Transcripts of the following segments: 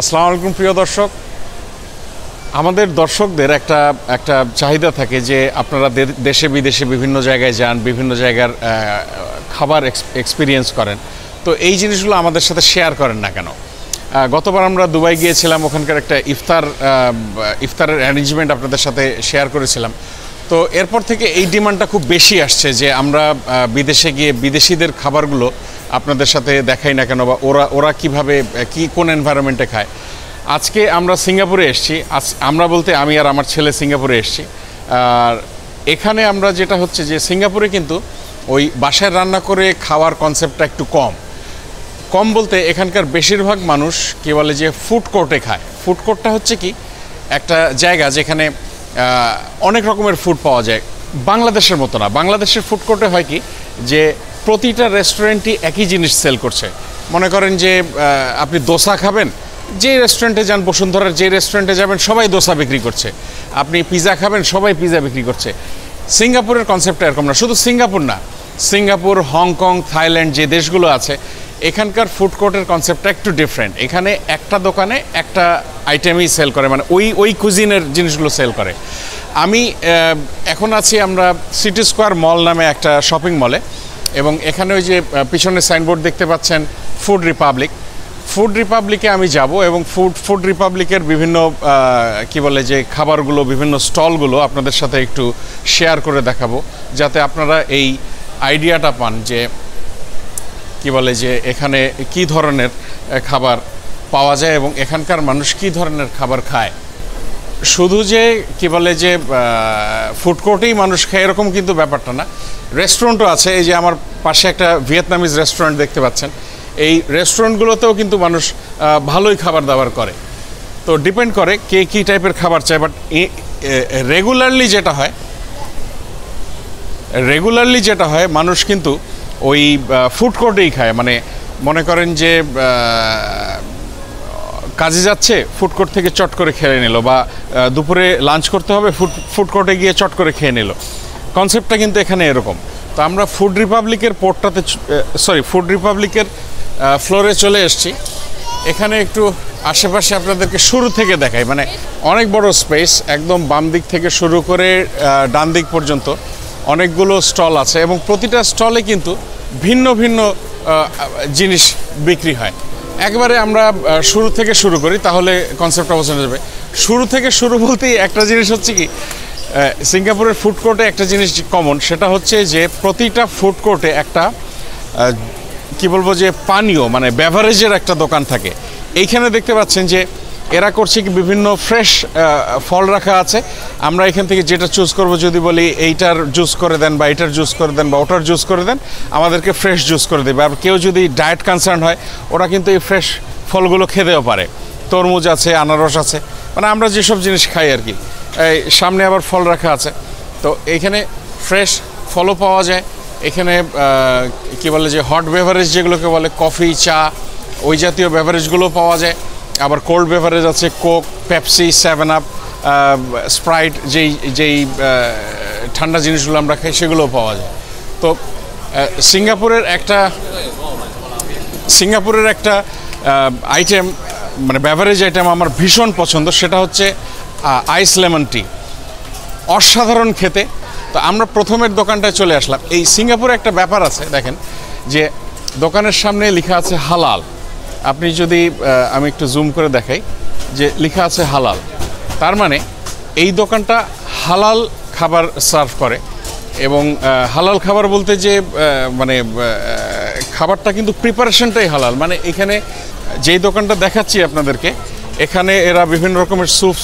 আসসালামু আলাইকুম প্রিয় দর্শক আমাদের দর্শকদের একটা চাহিদা থাকে যে আপনারা দেশে বিদেশে বিভিন্ন জায়গায় যান বিভিন্ন জায়গার খাবার এক্সপেরিয়েন্স করেন তো এই জিনিসগুলো আমাদের সাথে শেয়ার করেন না কেন গতবার আমরা দুবাই গিয়েছিলাম ওখানকার একটা ইফতারের অ্যারেঞ্জমেন্ট আপনাদের সাথে শেয়ার করেছিলাম তো এরপর থেকে এই ডিমান্ডটা খুব বেশি আসছে যে আমরা বিদেশে গিয়ে বিদেশীদের খাবারগুলো আপনাদের সাথে দেখাই না কেন বা ওরা কিভাবে কোন এনवायरमेंटে খায় আজকে আমরা সিঙ্গাপুরে এসেছি আমরা বলতে আমি আর আমার ছেলে সিঙ্গাপুরে এসেছি আর এখানে আমরা যেটা হচ্ছে যে সিঙ্গাপুরে কিন্তু ওই বাসায় রান্না করে খাওয়ার কনসেপ্টটা একটু কম বলতে এখানকার বেশিরভাগ মানুষ কি বলে যে ফুড কোর্টে খায় ফুড কোর্টটা হচ্ছে কি একটা জায়গা যেখানে অনেক রকমের ফুড পাওয়া যায় বাংলাদেশের মতো না বাংলাদেশের ফুড কোর্টে হয় কি যে প্রতিটা রেস্টুরেন্টই একই জিনিস সেল করছে মনে করেন যে আপনি দোসা খাবেন যে রেস্টুরেন্টে যান বসুন্ধরার যে রেস্টুরেন্টে যাবেন সবাই দোসা বিক্রি করছে আপনি পিজা খাবেন সবাই পিজা বিক্রি করছে সিঙ্গাপুরের কনসেপ্টটা এরকম না শুধু সিঙ্গাপুর না সিঙ্গাপুর হংকং থাইল্যান্ড যে দেশগুলো আছে এখানকার ফুড কোর্টের কনসেপ্টটা একটু ডিফারেন্ট এখানে একটা দোকানে একটা আইটেমই সেল করে মানে ওই কুজিনের জিনিসগুলো সেল করে আমি এখন আছি আমরা সিটি স্কোয়ার মল নামে একটা শপিং মলে এবং এখানে ওই যে পিছনে সাইনবোর্ড দেখতে পাচ্ছেন ফুড রিপাবলিকে আমি যাব এবং ফুড রিপাবলিকের বিভিন্ন কি বলে যে খাবারগুলো বিভিন্ন স্টলগুলো আপনাদের সাথে একটু শেয়ার করে দেখাবো যাতে আপনারা এই আইডিয়াটা পান যে কি বলে যে এখানে কি ধরনের খাবার পাওয়া যায় এবং এখানকার মানুষ কি ধরনের খাবার খায় শুধু যে কি বলে যে ফুড কোর্টেই মানুষ খায় এরকম কিন্তু ব্যাপারটা না রেস্টুরেন্টও আছে এই যে আমার পাশে একটা ভিয়েতনামিজ রেস্টুরেন্ট দেখতে পাচ্ছেন এই রেস্টুরেন্টগুলোতেও কিন্তু মানুষ ভালোই খাবার দাবার করে তো ডিপেন্ড করে কে কী টাইপের খাবার চায় বাট রেগুলারলি যেটা হয় মানুষ কিন্তু ওই ফুড কোর্টেই খায় মানে মনে করেন যে কাজে যাচ্ছে ফুড কোর্ট থেকে চট করে খেয়ে নিল বা দুপুরে লাঞ্চ করতে হবে ফুড কোর্টে গিয়ে চট করে খেয়ে নিল কনসেপ্টটা কিন্তু এখানে এরকম তো আমরা ফুড রিপাবলিকের ফ্লোরে চলে এসেছি এখানে একটু আশেপাশে আপনাদেরকে শুরু থেকে দেখাই মানে অনেক বড় স্পেস একদম বাম দিক থেকে শুরু করে ডান দিক পর্যন্ত অনেকগুলো স্টল আছে এবং প্রতিটা স্টলে কিন্তু ভিন্ন ভিন্ন জিনিস বিক্রি হয় একবারে আমরা শুরু থেকে শুরু করি তাহলে কনসেপ্টটা বোঝানো যাবে শুরু থেকে শুরু বলতেই একটা জিনিস হচ্ছে কি সিঙ্গাপুরের ফুড কোর্টে একটা জিনিস কমন সেটা হচ্ছে যে প্রতিটা ফুড কোর্টে একটা কি বলবো যে পানীয় মানে বেভারেজের একটা দোকান থাকে এইখানে দেখতে পাচ্ছেন যে এরা করছে কি বিভিন্ন ফ্রেশ ফল রাখা আছে আমরা এখান থেকে যেটা চুজ করব যদি বলি এইটার জুস করে দেন বা এইটার জুস করে দেন বা ওটার জুস করে দেন আমাদেরকে ফ্রেশ জুস করে দেবে আর কেউ যদি ডায়েট কনসার্ন হয় ওরা কিন্তু এই ফ্রেশ ফলগুলো খেতেও পারে তরমুজ আছে আনারস আছে মানে আমরা যেসব জিনিস খাই আর কি এই সামনে আবার ফল রাখা আছে তো এখানে ফ্রেশ ফলও পাওয়া যায় এখানে কি বলে যে হট বেভারেজ যেগুলোকে বলে কফি চা ওই জাতীয় বেভারেজগুলো পাওয়া যায় আবার কোল্ড বেভারেজ আছে কোক পেপসি 7 আপ স্প্রাইট যেই ঠান্ডা জিনিসগুলো আমরা খাই সেগুলোও পাওয়া যায় তো সিঙ্গাপুরের একটা আইটেম মানে বেভারেজ আইটেম আমার ভীষণ পছন্দ সেটা হচ্ছে আইস লেমন টি অসাধারণ খেতে তো আমরা প্রথমের দোকানটায় চলে আসলাম এই সিঙ্গাপুরে একটা ব্যাপার আছে দেখেন যে দোকানের সামনে লেখা আছে হালাল আপনি যদি আমি একটু জুম করে দেখাই যে লেখা আছে হালাল তার মানে এই দোকানটা হালাল খাবার সার্ভ করে এবং হালাল খাবার বলতে যে মানে খাবারটা কিন্তু প্রিপারেশনটাই হালাল মানে এখানে যেই দোকানটা দেখাচ্ছি আপনাদেরকে এখানে এরা বিভিন্ন রকমের স্যুপ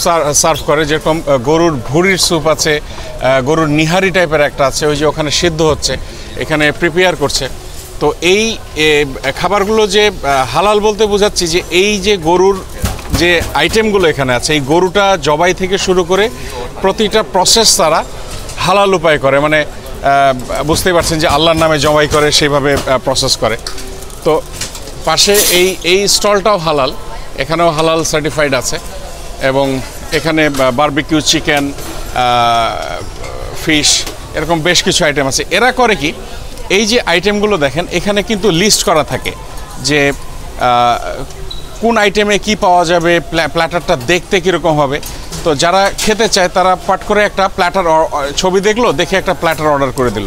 সার্ভ করে যেরকম গরুর ভুঁড়ির স্যুপ আছে গরুর নিহারি টাইপের একটা আছে ওই যে ওখানে সিদ্ধ হচ্ছে এখানে প্রিপেয়ার করছে তো এই খাবারগুলো যে হালাল বলতে বোঝাচ্ছি যে এই যে গরুর যে আইটেমগুলো এখানে আছে এই গরুটা জবাই থেকে শুরু করে প্রতিটা প্রসেস তারা হালাল উপায় করে মানে বুঝতেই পারছেন যে আল্লাহর নামে জবাই করে সেইভাবে প্রসেস করে তো পাশে এই স্টলটাও হালাল এখানেও হালাল সার্টিফাইড আছে এবং এখানে বারবিকিউ চিকেন ফিশ এরকম বেশ কিছু আইটেম আছে এরা করে কি এই যে আইটেমগুলো দেখেন এখানে কিন্তু লিস্ট করা থাকে যে কোন আইটেমে কি পাওয়া যাবে প্ল্যাটারটা দেখতে কি রকম হবে তো যারা খেতে চায় তারা পাট করে একটা প্ল্যাটার ছবি দেখলো দেখে একটা প্ল্যাটার অর্ডার করে দিল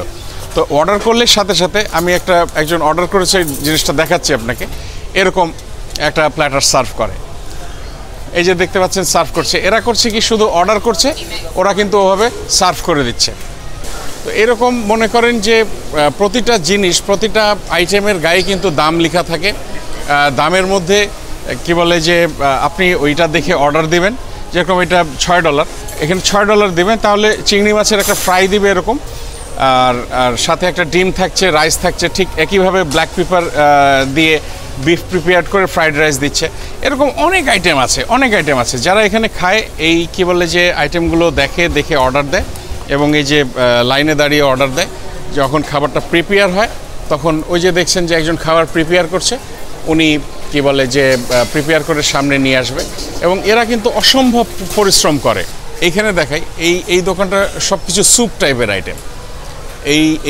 তো অর্ডার করলে সাথে সাথে আমি একটা একজন অর্ডার করেছে জিনিসটা দেখাচ্ছি আপনাকে এরকম একটা প্ল্যাটার সার্ভ করে এই যে দেখতে পাচ্ছেন সার্ভ করছে এরা করছে কি শুধু অর্ডার করছে ওরা কিন্তু ওভাবে সার্ভ করে দিচ্ছে তো এরকম মনে করেন যে প্রতিটা জিনিস প্রতিটা আইটেমের গায়ে কিন্তু দাম লেখা থাকে দামের মধ্যে কি বলে যে আপনি ওইটা দেখে অর্ডার দিবেন যেরকম এটা $6 এখানে $6 দিবেন তাহলে চিংড়ি মাছের একটা ফ্রাই দিবে এরকম আর আর সাথে একটা ডিম থাকছে রাইস থাকছে ঠিক একইভাবে ব্ল্যাক পেপার দিয়ে বিফ প্রিপেয়ার করে ফ্রাইড রাইস দিচ্ছে এরকম অনেক আইটেম আছে যারা এখানে খায় এই কি বলে যে আইটেমগুলো দেখে অর্ডার দেয় এবং এই যে লাইনে দাঁড়িয়ে অর্ডার দেয় যখন খাবারটা প্রিপেয়ার হয় তখন ওই যে দেখছেন যে একজন খাবার প্রিপেয়ার করছে উনি কি বলে যে প্রিপেয়ার করে সামনে নিয়ে আসবে এবং এরা কিন্তু অসম্ভব পরিশ্রম করে এইখানে দেখাই এই দোকানটা সব কিছু স্যুপ টাইপের আইটেম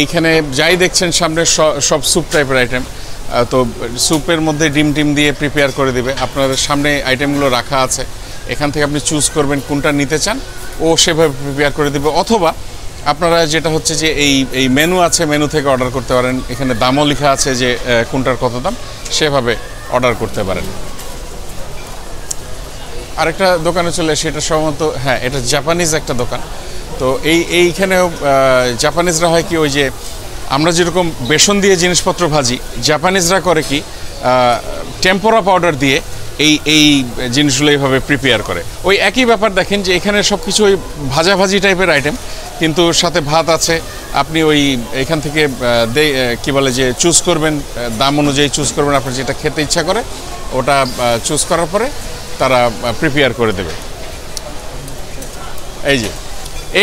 এইখানে যাই দেখছেন সামনে সব স্যুপ টাইপের আইটেম তো স্যুপের মধ্যে ডিম দিয়ে প্রিপেয়ার করে দিবে আপনাদের সামনে আইটেমগুলো রাখা আছে এখান থেকে আপনি চুজ করবেন কোনটা নিতে চান ও সেভাবে প্রিপেয়ার করে দিবে অথবা আপনারা যেটা হচ্ছে যে এই মেনু আছে মেনু থেকে অর্ডার করতে পারেন এখানে দামও লেখা আছে যে কোনটার কত দাম সেভাবে অর্ডার করতে পারেন আরেকটা দোকানে চলে সেটা সম্ভবত হ্যাঁ এটা জাপানিজ একটা দোকান তো এইখানেও জাপানিজরা হয় কি ওই যে আমরা যেরকম বেসন দিয়ে জিনিসপত্র ভাজি জাপানিজরা করে কি টেম্পোরা পাউডার দিয়ে এই জিনিসগুলো এইভাবে প্রিপেয়ার করে ওই একই ব্যাপার দেখেন যে এখানে সব কিছু ওই ভাজাভাজি টাইপের আইটেম কিন্তু সাথে ভাত আছে আপনি ওই এখান থেকে কি বলে যে চুজ করবেন দাম অনুযায়ী চুজ করবেন আপনার যেটা খেতে ইচ্ছা করে ওটা চুজ করার পরে তারা প্রিপেয়ার করে দেবে এই যে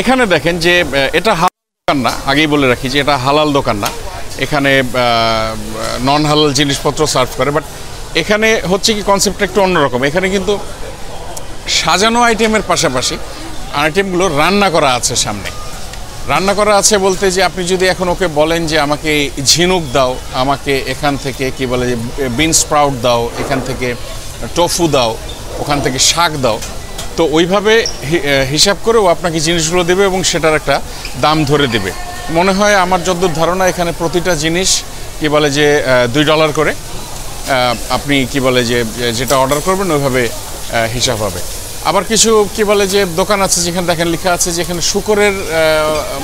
এখানে দেখেন যে এটা হালাল দোকান না আগেই বলে রাখি যে এটা হালাল দোকান না এখানে নন হালাল জিনিসপত্র সার্ভ করে বাট এখানে হচ্ছে কি কনসেপ্টটা একটু অন্যরকম এখানে কিন্তু সাজানো আইটেমের পাশাপাশি আইটেমগুলো রান্না করা আছে সামনে রান্না করা আছে বলতে যে আপনি যদি এখন ওকে বলেন যে আমাকে ঝিনুক দাও আমাকে এখান থেকে কি বলে যে বিন স্প্রাউট দাও এখান থেকে টোফু দাও ওখান থেকে শাক দাও তো ওইভাবে হিসাব করেও আপনাকে জিনিসগুলো দেবে এবং সেটার একটা দাম ধরে দেবে মনে হয় আমার যতদূর ধারণা এখানে প্রতিটা জিনিস কি বলে যে $2 করে আপনি কি বলে যে যেটা অর্ডার করবেন ওইভাবে হিসাব হবে আবার কিছু কি বলে যে দোকান আছে যেখানে দেখেন লেখা আছে যেখানে শূকরের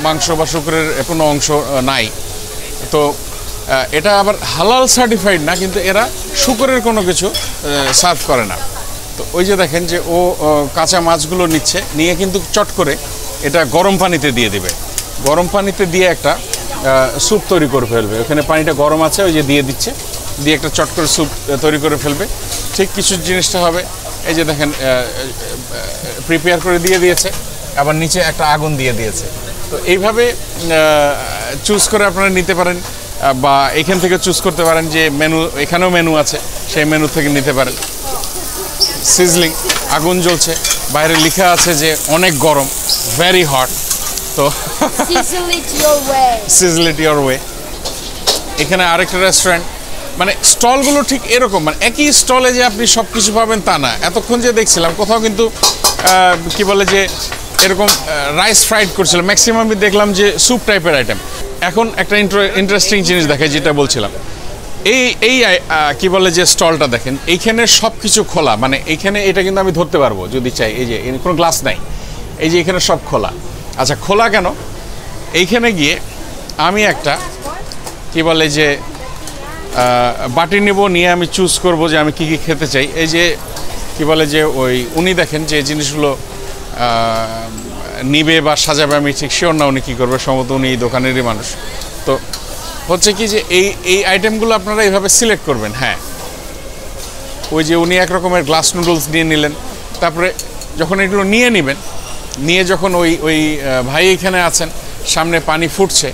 মাংস বা শূকরের কোনো অংশ নাই তো এটা আবার হালাল সার্টিফাইড না কিন্তু এরা শূকরের কোনো কিছু সার্ভ করে না তো ওই যে দেখেন যে ও কাঁচা মাছগুলো নিচ্ছে নিয়ে কিন্তু চট করে এটা গরম পানিতে দিয়ে দেবে গরম পানিতে দিয়ে একটা স্যুপ তৈরি করে ফেলবে ওখানে পানিটা গরম আছে ওই যে দিয়ে দিচ্ছে দিয়ে একটা চট করে স্যুপ তৈরি করে ফেলবে ঠিক কিছু জিনিসটা হবে এই যে দেখেন প্রিপেয়ার করে দিয়ে দিয়েছে আবার নিচে একটা আগুন দিয়ে দিয়েছে তো এইভাবে চুজ করে আপনারা নিতে পারেন বা এখান থেকে চুজ করতে পারেন যে মেনু এখানেও মেনু আছে সেই মেনু থেকে নিতে পারেন সিজলিং আগুন জ্বলছে বাইরে লেখা আছে যে অনেক গরম ভেরি হট তো সিজল ইট ইয়োর ওয়ে এখানে আরেকটা রেস্টুরেন্ট মানে স্টলগুলো ঠিক এরকম মানে একই স্টলে যে আপনি সব কিছু পাবেন তা না এতক্ষণ যে দেখছিলাম কোথাও কিন্তু কি বলে যে এরকম রাইস ফ্রাইড করছিলাম ম্যাক্সিমামই দেখলাম যে স্যুপ টাইপের আইটেম এখন একটা ইন্টারেস্টিং জিনিস দেখে যেটা বলছিলাম এই কি বলে যে স্টলটা দেখেন এইখানে সব কিছু খোলা মানে এইখানে এটা কিন্তু আমি ধরতে পারবো যদি চাই এই যে কোনো গ্লাস নাই এই যে এখানে সব খোলা আচ্ছা খোলা কেন এইখানে গিয়ে আমি একটা কি বলে যে বাটি নেব নিয়ে আমি চুজ করব যে আমি কী কী খেতে চাই এই যে কি বলে যে ওই উনি দেখেন যে জিনিসগুলো নিবে বা সাজাবে আমি ঠিক শিওর না উনি কী করবে সম্ভবত উনি এই দোকানেরই মানুষ তো হচ্ছে কি যে এই আইটেমগুলো আপনারা এইভাবে সিলেক্ট করবেন হ্যাঁ ওই যে উনি এক রকমের গ্লাস নুডলস নিয়ে নিলেন তারপরে যখন এগুলো নিয়ে নেবেন নিয়ে যখন ওই ভাই এখানে আছেন সামনে পানি ফুটছে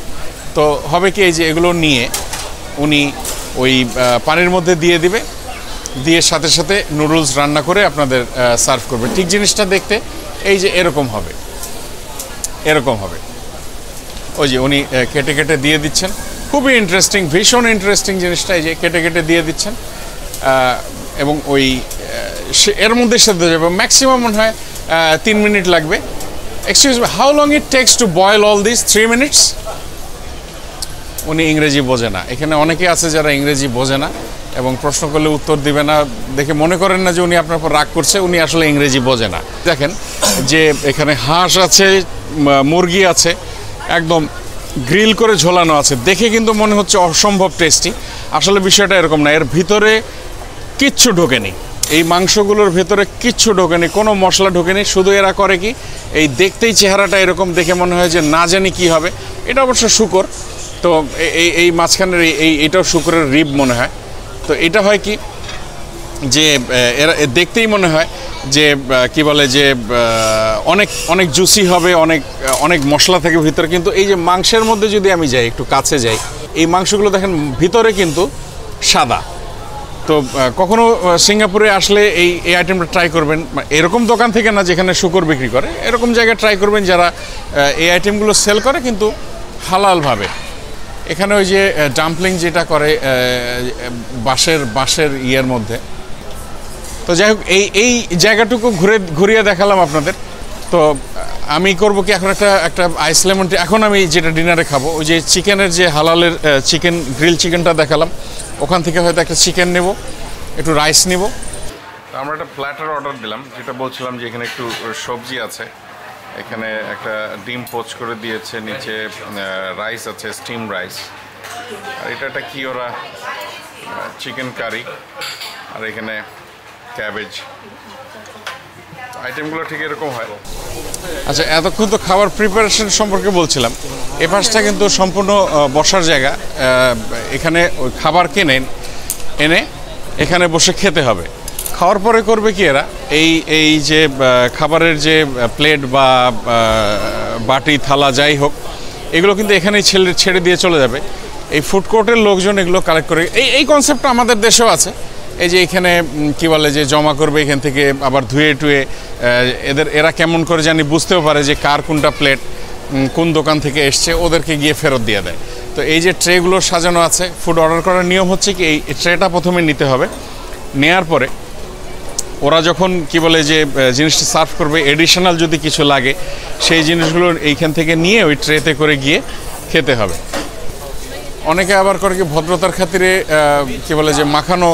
তো হবে কি এই যে এগুলো নিয়ে উনি ওই পানির মধ্যে দিয়ে দিবে দিয়ে সাথে সাথে নুডলস রান্না করে আপনাদের সার্ভ করবে ঠিক জিনিসটা দেখতে এই যে এরকম হবে ওই যে উনি কেটে কেটে দিয়ে দিচ্ছেন খুবই ইন্টারেস্টিং ভীষণ ইন্টারেস্টিং জিনিসটা এই যে কেটে কেটে দিয়ে দিচ্ছেন এবং ওই এর মধ্যে সেদ্ধ হয়ে যাবে ম্যাক্সিমাম মনে হয় 3 মিনিট লাগবে excuse me how long it takes to boil all this 3 minutes উনি ইংরেজি বোঝে না এখানে অনেকে আছে যারা ইংরেজি বোঝে না এবং প্রশ্ন করলে উত্তর দিবে না দেখে মনে করেন না যে উনি আপনার উপর রাগ করছে উনি আসলে ইংরেজি বোঝে না দেখেন যে এখানে হাঁস আছে মুরগি আছে একদম গ্রিল করে ঝোলানো আছে দেখে কিন্তু মনে হচ্ছে অসম্ভব টেস্টি আসলে বিষয়টা এরকম না এর ভিতরে কিচ্ছু ঢোকেনি এই মাংসগুলোর ভিতরে কিচ্ছু ঢোকেনি কোনো মশলা ঢোকেনি শুধু এরা করে কি এই দেখতেই চেহারাটা এরকম দেখে মনে হয় যে না জানি কি হবে এটা অবশ্য শুকর তো এই মাছখানের এই এটাও শুকরের রিব মনে হয় তো এটা হয় কি যে এরা দেখতেই মনে হয় যে কি বলে যে অনেক অনেক জুসি হবে অনেক অনেক মশলা থাকে ভিতরে কিন্তু এই যে মাংসের মধ্যে যদি আমি যাই একটু কাছে যাই এই মাংসগুলো দেখেন ভিতরে কিন্তু সাদা তো কখনো সিঙ্গাপুরে আসলে এই আইটেমটা ট্রাই করবেন এরকম দোকান থেকে না যেখানে শুকর বিক্রি করে এরকম জায়গায় ট্রাই করবেন যারা এই আইটেমগুলো সেল করে কিন্তু হালালভাবে এখানে ওই যে ডাম্পলিং যেটা করে বাঁশের ইয়ের মধ্যে তো যাই হোক এই জায়গাটুকু ঘুরিয়ে দেখালাম আপনাদের তো আমি করবো কি এখন একটা আইস লেমন টি এখন আমি যেটা ডিনারে খাবো ওই যে চিকেনের যে হালালের চিকেন গ্রিল চিকেনটা দেখালাম ওখান থেকে হয়তো একটা চিকেন নেব একটু রাইস নেব তো আমরা একটা প্ল্যাটার অর্ডার দিলাম যেটা বলছিলাম যে এখানে একটু সবজি আছে এখানে একটা ডিম পোচ করে দিয়েছে নিচে রাইস আছে স্টিম রাইস আর এটা একটা কি ওরা চিকেন কারি আর এখানে ক্যাবেজ আইটেমগুলো ঠিক এরকম হয় আচ্ছা এতক্ষণ তো খাবার প্রিপারেশন সম্পর্কে বলছিলাম এ পাশটা কিন্তু সম্পূর্ণ বসার জায়গা এখানে ওই খাবার এনে এখানে বসে খেতে হবে খাওয়ার পরে করবে কি এরা এই যে খাবারের যে প্লেট বা বাটি থালা যাই হোক এগুলো কিন্তু এখানেই ছেড়ে দিয়ে চলে যাবে এই ফুড কোর্টের লোকজন এগুলো কালেক্ট করে এই কনসেপ্টটা আমাদের দেশেও আছে এই যে এখানে কি বলে যে জমা করবে এখান থেকে আবার ধুয়ে টুয়ে এরা কেমন করে জানি বুঝতেও পারে যে কার কোনটা প্লেট কোন দোকান থেকে এসছে ওদেরকে গিয়ে ফেরত দিয়ে দেয় তো এই যে ট্রেগুলো সাজানো আছে ফুড অর্ডার করার নিয়ম হচ্ছে কি এই ট্রেটা প্রথমে নিতে হবে নেয়ার পরে ওরা যখন কি বলে যে জিনিসটা সার্ভ করবে এডিশনাল যদি কিছু লাগে সেই জিনিসগুলো এইখান থেকে নিয়ে ওই ট্রেতে করে গিয়ে খেতে হবে অনেকে আবার করে কি ভদ্রতার খাতিরে কি বলে যে মাখানো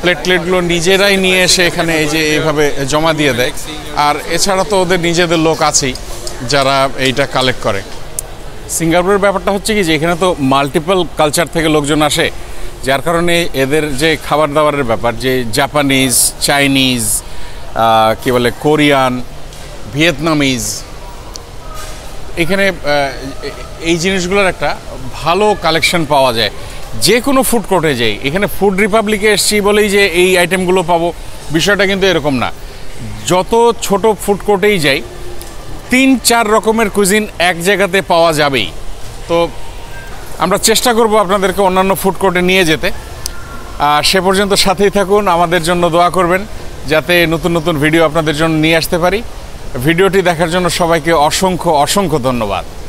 প্লেটগুলো নিজেরাই নিয়ে এসে এখানে এই যে এইভাবে জমা দিয়ে দেয় আর এছাড়া তো ওদের নিজেদের লোক আছেই যারা এইটা কালেক্ট করে সিঙ্গাপুরের ব্যাপারটা হচ্ছে কি যে এখানে তো মাল্টিপল কালচার থেকে লোকজন আসে যার কারণে এদের যে খাবার দাবারের ব্যাপার যে জাপানিজ চাইনিজ কি বলে কোরিয়ান ভিয়েতনামিজ এখানে এই জিনিসগুলোর একটা ভালো কালেকশন পাওয়া যায় যে কোনো ফুড কোর্টে যাই এখানে ফুড রিপাবলিকে এসছি বলেই যে এই আইটেমগুলো পাবো বিষয়টা কিন্তু এরকম না যত ছোট ফুড কোর্টেই যাই 3-4 রকমের কুজিন এক জায়গাতে পাওয়া যাবেই তো আমরা চেষ্টা করব আপনাদেরকে অন্যান্য ফুড কোর্টে নিয়ে যেতে সে পর্যন্ত সাথেই থাকুন আমাদের জন্য দোয়া করবেন যাতে নতুন নতুন ভিডিও আপনাদের জন্য নিয়ে আসতে পারি ভিডিওটি দেখার জন্য সবাইকে অসংখ্য ধন্যবাদ